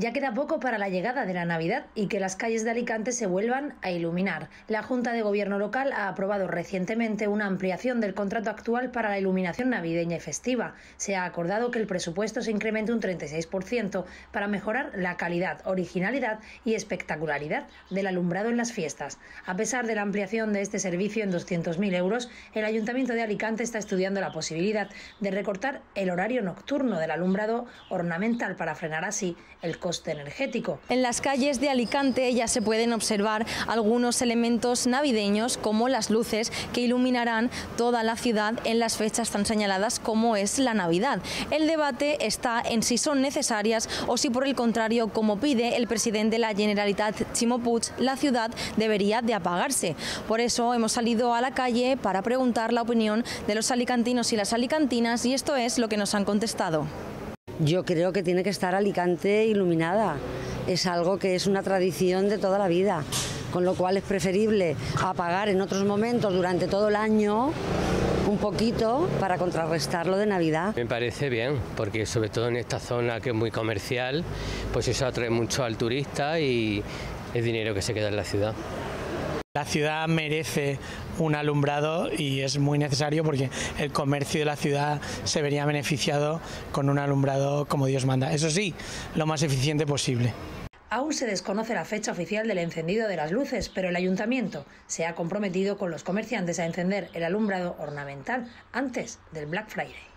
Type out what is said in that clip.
Ya queda poco para la llegada de la Navidad y que las calles de Alicante se vuelvan a iluminar. La Junta de Gobierno Local ha aprobado recientemente una ampliación del contrato actual para la iluminación navideña y festiva. Se ha acordado que el presupuesto se incremente un 36% para mejorar la calidad, originalidad y espectacularidad del alumbrado en las fiestas. A pesar de la ampliación de este servicio en 200.000 euros, el Ayuntamiento de Alicante está estudiando la posibilidad de recortar el horario nocturno del alumbrado ornamental para frenar así el coste energético. En las calles de Alicante ya se pueden observar algunos elementos navideños, como las luces que iluminarán toda la ciudad en las fechas tan señaladas como es la Navidad. El debate está en si son necesarias o si, por el contrario, como pide el presidente de la Generalitat, Ximo Puig, la ciudad debería de apagarse. Por eso hemos salido a la calle para preguntar la opinión de los alicantinos y las alicantinas, y esto es lo que nos han contestado. Yo creo que tiene que estar Alicante iluminada, es algo que es una tradición de toda la vida, con lo cual es preferible apagar en otros momentos durante todo el año un poquito para contrarrestar lo de Navidad. Me parece bien, porque sobre todo en esta zona que es muy comercial, pues eso atrae mucho al turista y es dinero que se queda en la ciudad. La ciudad merece un alumbrado y es muy necesario porque el comercio de la ciudad se vería beneficiado con un alumbrado como Dios manda. Eso sí, lo más eficiente posible. Aún se desconoce la fecha oficial del encendido de las luces, pero el ayuntamiento se ha comprometido con los comerciantes a encender el alumbrado ornamental antes del Black Friday.